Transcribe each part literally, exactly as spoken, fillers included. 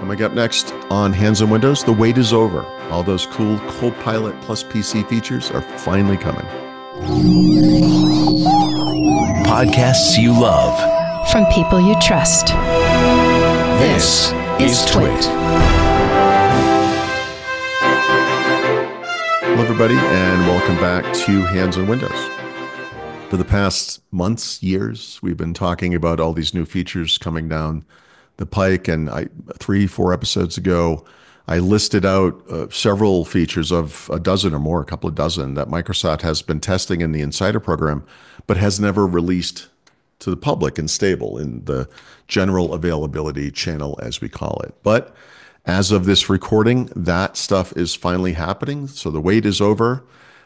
Coming up next on Hands on Windows, the wait is over. All those cool Copilot Plus P C features are finally coming. Podcasts you love from people you trust. This is TWiT. Hello, everybody, and welcome back to Hands on Windows. For the past months, years, we've been talking about all these new features coming down the pike, and I, three, four episodes ago, I listed out uh, several features of a dozen or more, a couple of dozen, that Microsoft has been testing in the Insider program, but has never released to the public and stable in the general availability channel, as we call it. But as of this recording, that stuff is finally happening. So the wait is over.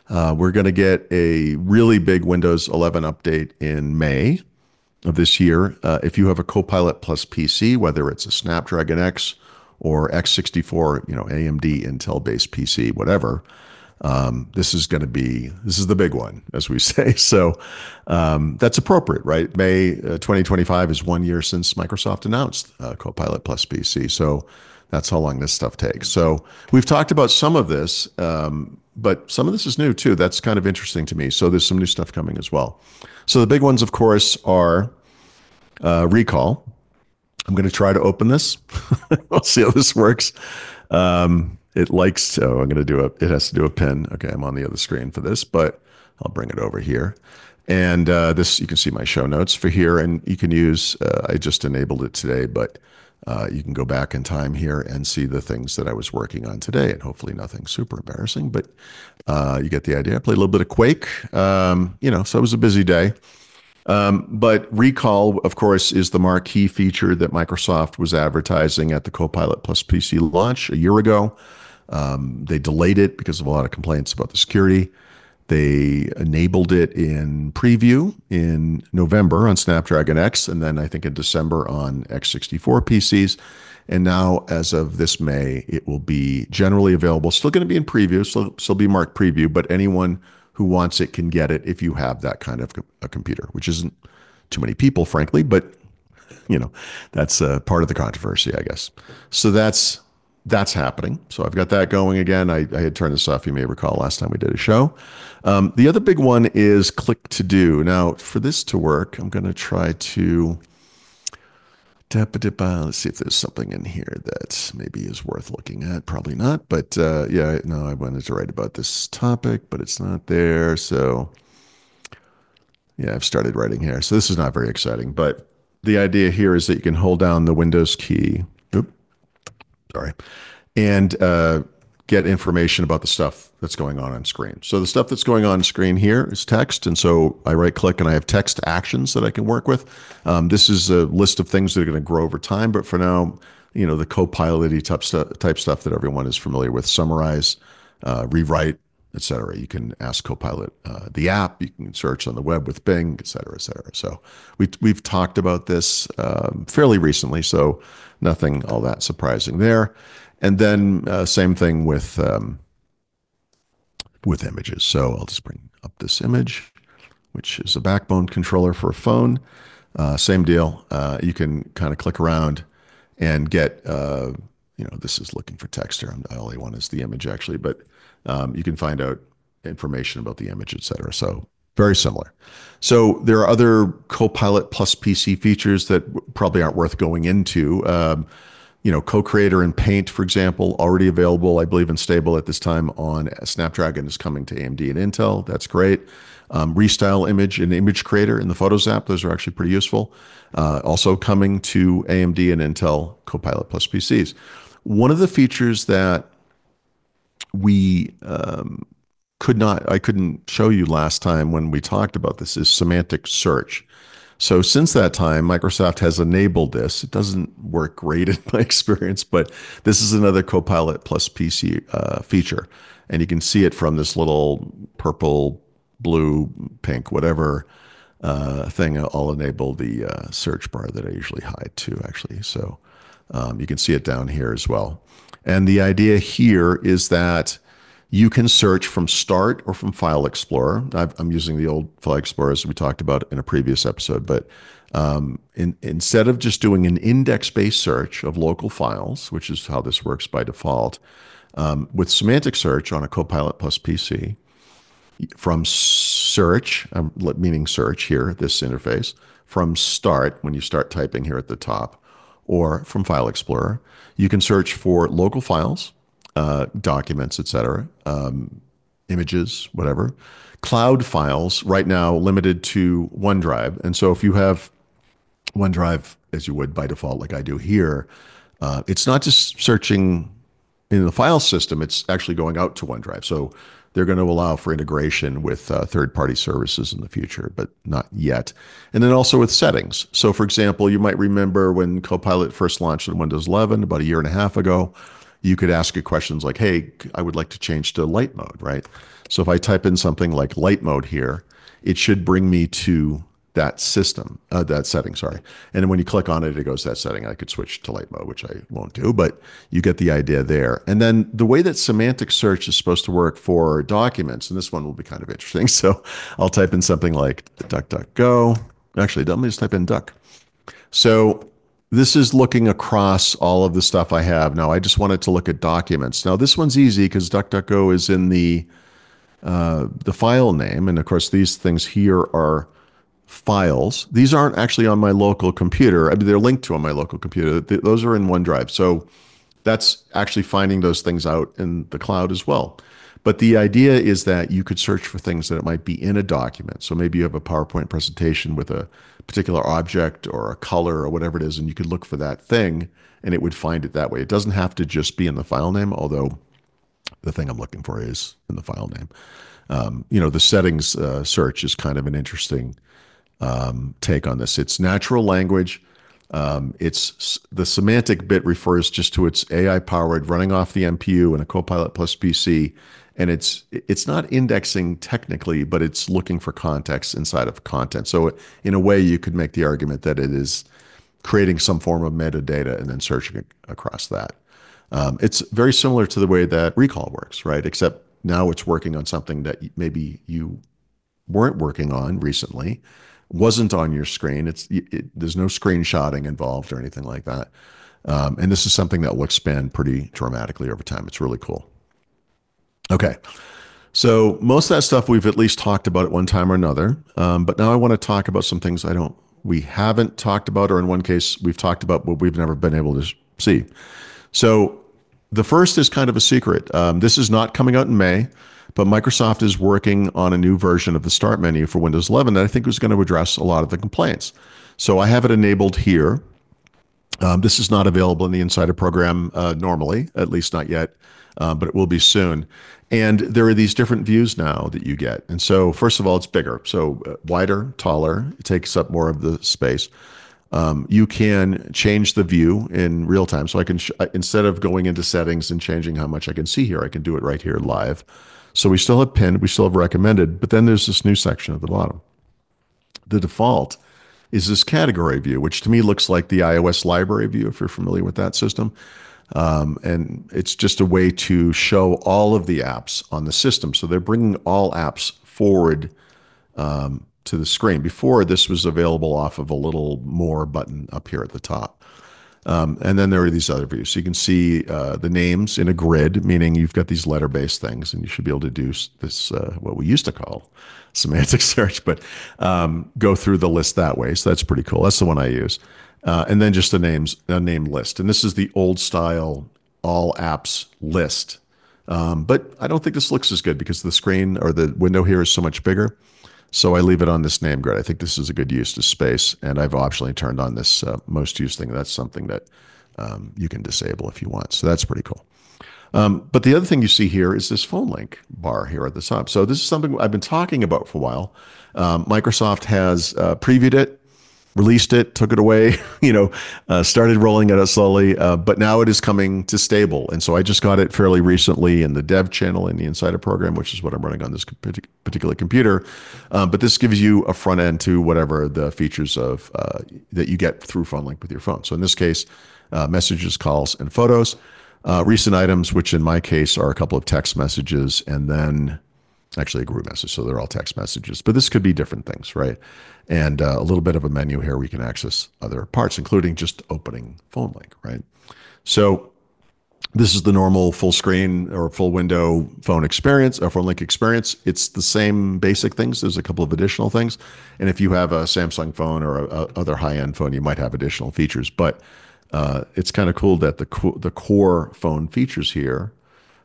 Uh, we're going to get a really big Windows eleven update in May of this year. Uh, if you have a Copilot Plus P C, whether it's a Snapdragon X or X sixty-four, you know, A M D Intel-based P C, whatever, um, this is going to be this is the big one, as we say. So um, that's appropriate, right? May uh, twenty twenty-five is one year since Microsoft announced uh, Copilot Plus P C. So that's how long this stuff takes. So we've talked about some of this, um, but some of this is new too. That's kind of interesting to me. So there's some new stuff coming as well. So the big ones, of course, are uh, Recall. I'm going to try to open this. I'll see how this works. Um, it likes to, oh, I'm going to do a, it has to do a pin. Okay, I'm on the other screen for this, but I'll bring it over here. And uh, this, you can see my show notes for here, and you can use, uh, I just enabled it today, but Uh, you can go back in time here and see the things that I was working on today, and hopefully nothing super embarrassing, but uh, you get the idea. I played a little bit of Quake, um, you know, so it was a busy day. Um, but Recall, of course, is the marquee feature that Microsoft was advertising at the Copilot Plus P C launch a year ago. Um, they delayed it because of a lot of complaints about the security. They enabled it in preview in November on Snapdragon X, and then I think in December on X sixty-four P Cs. And now, as of this May, it will be generally available. Still going to be in preview, so still be marked preview, but anyone who wants it can get it if you have that kind of a computer, which isn't too many people, frankly, but you know, that's a part of the controversy, I guess. So that's That's happening. So I've got that going again. I, I had turned this off, you may recall, last time we did a show. Um, the other big one is Click to Do. Now, for this to work, I'm going to try to... Let's see if there's something in here that maybe is worth looking at. Probably not. But uh, yeah, no, I wanted to write about this topic, but it's not there. So yeah, I've started writing here. So this is not very exciting. But the idea here is that you can hold down the Windows key. Oops. Sorry, and uh, get information about the stuff that's going on on screen. So the stuff that's going on screen here is text. And so I right click and I have text actions that I can work with. Um, this is a list of things that are going to grow over time. But for now, you know, the Copilot-y type, stu- type stuff that everyone is familiar with, summarize, uh, rewrite, et cetera. You can ask Copilot uh, the app, you can search on the web with Bing, et cetera, et cetera. So we, we've talked about this um, fairly recently, so nothing all that surprising there. And then uh, same thing with um, with images. So I'll just bring up this image, which is a backbone controller for a phone. Uh, same deal. Uh, you can kind of click around and get, uh, you know, this is looking for text here. All I want is the image actually, but Um, you can find out information about the image, et cetera. So very similar. So there are other Copilot Plus P C features that probably aren't worth going into. Um, you know, Co-Creator and Paint, for example, already available, I believe, and stable at this time on Snapdragon, is coming to A M D and Intel. That's great. Um, Restyle Image and Image Creator in the Photos app. Those are actually pretty useful. Uh, also coming to A M D and Intel Copilot Plus P Cs. One of the features that we um, could not, I couldn't show you last time when we talked about this, is semantic search. So since that time, Microsoft has enabled this. It doesn't work great in my experience, but this is another Copilot Plus P C uh, feature. And you can see it from this little purple, blue, pink, whatever uh, thing. I'll enable the uh, search bar that I usually hide too, actually. So um, you can see it down here as well. And the idea here is that you can search from Start or from File Explorer. I've, I'm using the old File Explorer as we talked about in a previous episode, but um, in, instead of just doing an index-based search of local files, which is how this works by default, um, with semantic search on a Copilot Plus P C, from search, um, meaning search here, this interface, from Start, when you start typing here at the top, or from File Explorer, you can search for local files, uh, documents, et cetera, um, images, whatever. Cloud files, right now limited to OneDrive. And so if you have OneDrive, as you would by default, like I do here, uh, it's not just searching in the file system, it's actually going out to OneDrive. So they're going to allow for integration with uh, third-party services in the future, but not yet. And then also with settings. So for example, you might remember when Copilot first launched in Windows eleven about a year and a half ago, you could ask it questions like, hey, I would like to change to light mode, right? So if I type in something like light mode here, it should bring me to that system, uh, that setting, sorry. And then when you click on it, it goes to that setting. I could switch to light mode, which I won't do, but you get the idea there. And then the way that semantic search is supposed to work for documents, and this one will be kind of interesting. So I'll type in something like DuckDuckGo. Actually, let me just type in duck. So this is looking across all of the stuff I have. Now, I just wanted to look at documents. Now, this one's easy because DuckDuckGo is in the uh, the file name. And of course, these things here are files. These aren't actually on my local computer. I mean, they're linked to on my local computer. Th those are in OneDrive. So that's actually finding those things out in the cloud as well. But the idea is that you could search for things that it might be in a document. So maybe you have a PowerPoint presentation with a particular object or a color or whatever it is, and you could look for that thing and it would find it that way. It doesn't have to just be in the file name, although the thing I'm looking for is in the file name. Um, you know, the settings uh, search is kind of an interesting Um, take on this. It's natural language. Um, it's the semantic bit refers just to its A I powered running off the M P U and a Copilot Plus P C. And it's, it's not indexing technically, but it's looking for context inside of content. So in a way you could make the argument that it is creating some form of metadata and then searching across that. Um, it's very similar to the way that Recall works, right? Except now it's working on something that maybe you weren't working on recently, wasn't on your screen. It's it, there's no screenshotting involved or anything like that. Um, and this is something that will expand pretty dramatically over time. It's really cool. Okay, so most of that stuff we've at least talked about at one time or another. Um, but now I want to talk about some things I don't, we haven't talked about, or in one case we've talked about what we've never been able to see. So the first is kind of a secret. Um, this is not coming out in May. But Microsoft is working on a new version of the Start menu for Windows eleven that I think is going to address a lot of the complaints. So I have it enabled here. Um, this is not available in the Insider program uh, normally, at least not yet, uh, but it will be soon. And there are these different views now that you get. And so first of all, it's bigger. So uh, wider, taller, it takes up more of the space. Um, you can change the view in real time. So I can, sh instead of going into settings and changing how much I can see here, I can do it right here live. So we still have pinned, we still have recommended, but then there's this new section at the bottom. The default is this category view, which to me looks like the iOS library view, if you're familiar with that system. Um, and it's just a way to show all of the apps on the system. So they're bringing all apps forward um, to the screen. Before, this was available off of a little more button up here at the top. Um, and then there are these other views. So you can see uh, the names in a grid, meaning you've got these letter-based things, and you should be able to do this, uh, what we used to call semantic search, but um, go through the list that way. So that's pretty cool. That's the one I use. Uh, and then just the names, a name list. And this is the old-style all apps list. Um, but I don't think this looks as good because the screen or the window here is so much bigger. So I leave it on this name grid. I think this is a good use of space, and I've optionally turned on this uh, most used thing. That's something that um, you can disable if you want. So that's pretty cool. Um, but the other thing you see here is this phone link bar here at the top. So this is something I've been talking about for a while. Um, Microsoft has uh, previewed it, released it, took it away, you know, uh, started rolling it out slowly, uh, but now it is coming to stable. And so I just got it fairly recently in the dev channel in the Insider program, which is what I'm running on this particular computer. Uh, but this gives you a front end to whatever the features of uh, that you get through Phone Link with your phone. So in this case, uh, messages, calls, and photos. Uh, recent items, which in my case are a couple of text messages and then actually a group message. So they're all text messages, but this could be different things, right? And uh, a little bit of a menu here, we can access other parts, including just opening Phone Link, right? So this is the normal full screen or full window phone experience or Phone Link experience. It's the same basic things. There's a couple of additional things. And if you have a Samsung phone or a, a other high-end phone, you might have additional features, but uh, it's kind of cool that the, co the core phone features here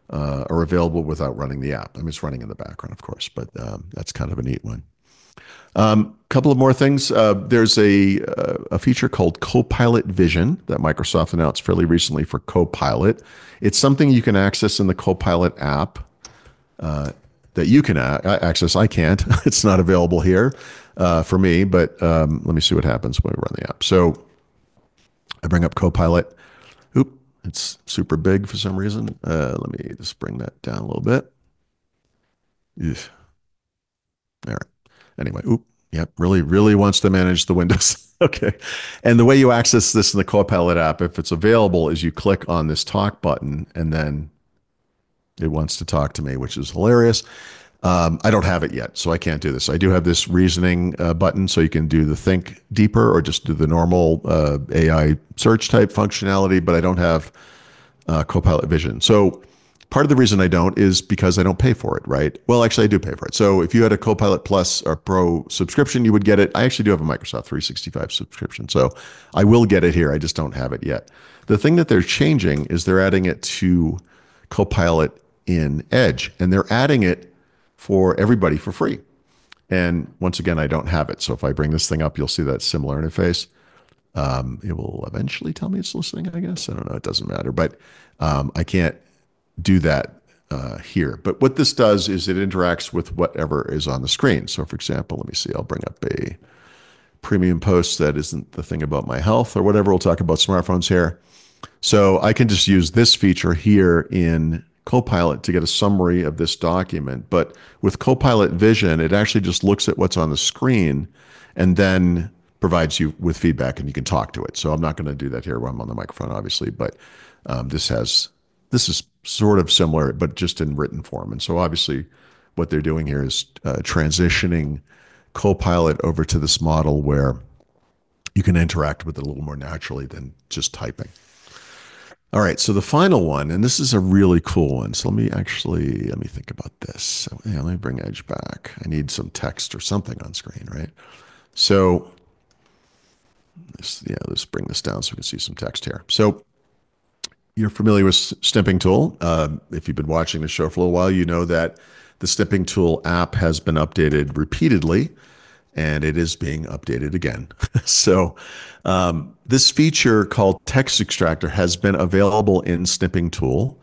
Uh, are available without running the app. I mean, it's running in the background, of course, but um, that's kind of a neat one. A um, couple of more things. Uh, there's a, uh, a feature called Copilot Vision that Microsoft announced fairly recently for Copilot. It's something you can access in the Copilot app uh, that you can access. I can't. It's not available here uh, for me, but um, let me see what happens when we run the app. So I bring up Copilot. It's super big for some reason. Uh, let me just bring that down a little bit. Ugh. All right. Anyway, oop, yep, really, really wants to manage the windows. Okay. And the way you access this in the Copilot app, if it's available, is you click on this talk button and then it wants to talk to me, which is hilarious. Um, I don't have it yet, so I can't do this. I do have this reasoning uh, button, so you can do the think deeper or just do the normal uh, A I search type functionality, but I don't have uh, Copilot Vision. So part of the reason I don't is because I don't pay for it, right? Well, actually, I do pay for it. So if you had a Copilot Plus or Pro subscription, you would get it. I actually do have a Microsoft three sixty-five subscription, so I will get it here. I just don't have it yet. The thing that they're changing is they're adding it to Copilot in Edge, and they're adding it for everybody for free. And once again, I don't have it. So if I bring this thing up, you'll see that similar interface. Um, it will eventually tell me it's listening, I guess. I don't know, it doesn't matter, but um, I can't do that uh, here. But what this does is it interacts with whatever is on the screen. So for example, let me see, I'll bring up a premium post that isn't the thing about my health or whatever. We'll talk about smartphones here. So I can just use this feature here in Copilot to get a summary of this document. But with Copilot Vision, it actually just looks at what's on the screen and then provides you with feedback and you can talk to it. So I'm not going to do that here when I'm on the microphone, obviously, but um, this has, this is sort of similar, but just in written form. And so obviously what they're doing here is uh, transitioning Copilot over to this model where you can interact with it a little more naturally than just typing. All right, so the final one, and this is a really cool one. So let me actually, let me think about this. So, yeah, let me bring Edge back. I need some text or something on screen, right? So this, yeah, let's bring this down so we can see some text here. So you're familiar with Snipping Tool. Uh, if you've been watching the show for a little while, you know that the Snipping Tool app has been updated repeatedly, and it is being updated again. So um, this feature called Text Extractor has been available in Snipping Tool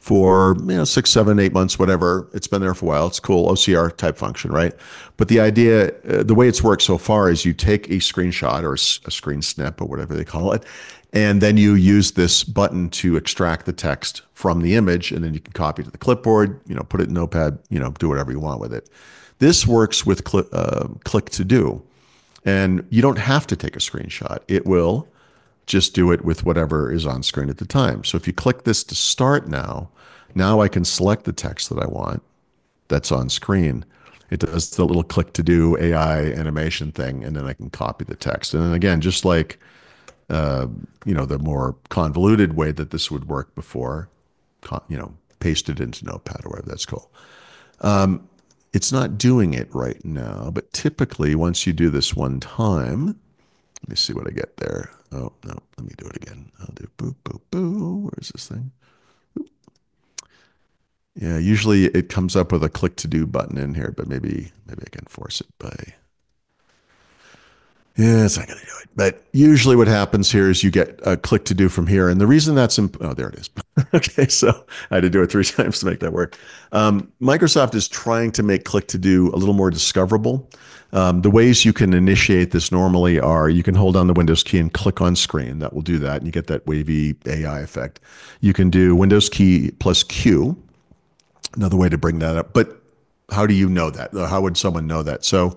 for you know, six, seven, eight months, whatever. It's been there for a while. It's cool, O C R type function, right? But the idea, uh, the way it's worked so far is you take a screenshot or a screen snip or whatever they call it, and then you use this button to extract the text from the image, and then you can copy to the clipboard, you know, put it in Notepad, you know, do whatever you want with it. This works with cl uh, Click to Do, and you don't have to take a screenshot. It will just do it with whatever is on screen at the time. So if you click this to start now, now I can select the text that I want that's on screen. It does the little Click to Do A I animation thing, and then I can copy the text. And then again, just like uh, you know, the more convoluted way that this would work before, you know, paste it into Notepad or whatever. That's cool. Um, It's not doing it right now, but typically once you do this one time, let me see what I get there. Oh, no, let me do it again. I'll do boop, boop, boop. Where's this thing? Boop. Yeah, usually it comes up with a Click to Do button in here, but maybe maybe I can force it by... Yeah, it's not going to do it. But usually what happens here is you get a Click to Do from here. And the reason that's, imp oh, there it is. Okay, so I had to do it three times to make that work. Um, Microsoft is trying to make Click to Do a little more discoverable. Um, the ways you can initiate this normally are you can hold down the Windows key and click on screen. That will do that, and you get that wavy A I effect. You can do Windows key plus Q, another way to bring that up. But how do you know that? How would someone know that? So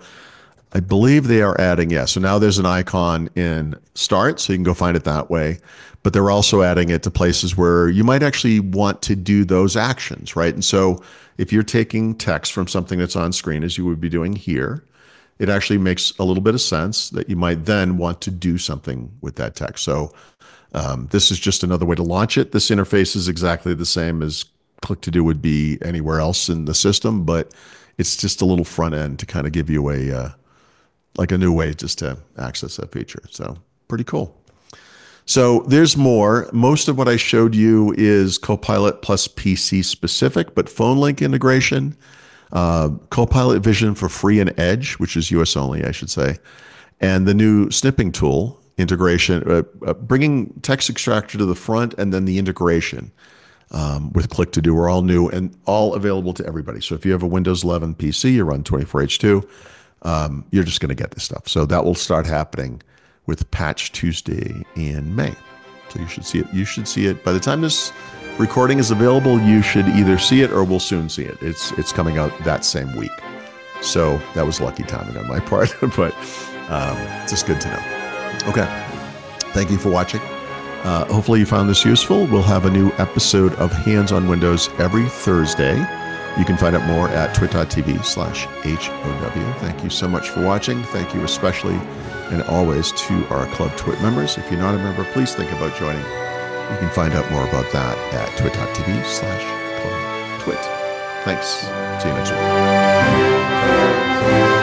I believe they are adding, yeah, so now there's an icon in Start, so you can go find it that way, but they're also adding it to places where you might actually want to do those actions, right? And so if you're taking text from something that's on screen, as you would be doing here, it actually makes a little bit of sense that you might then want to do something with that text. So um, this is just another way to launch it. This interface is exactly the same as Click to Do would be anywhere else in the system, but it's just a little front end to kind of give you a, uh, like a new way just to access that feature. So pretty cool. So there's more. Most of what I showed you is Copilot Plus P C specific, but Phone Link integration, uh, Copilot Vision for free and Edge, which is U S only, I should say, and the new Snipping Tool integration, uh, uh, bringing Text Extractor to the front, and then the integration um, with Click to Do are all new and all available to everybody. So if you have a Windows eleven P C, you run twenty-four H two, um, you're just going to get this stuff. So that will start happening with Patch Tuesday in May. So you should see it. You should see it by the time this recording is available. You should either see it or we'll soon see it. It's it's coming out that same week. So that was lucky timing on my part, but um, it's just good to know. Okay, thank you for watching. Uh, hopefully you found this useful. We'll have a new episode of Hands on Windows every Thursday. You can find out more at twit dot T V slash H O W. Thank you so much for watching. Thank you especially and always to our Club TWiT members. If you're not a member, please think about joining. You can find out more about that at twit dot T V slash Club TWiT. Thanks. See you next week.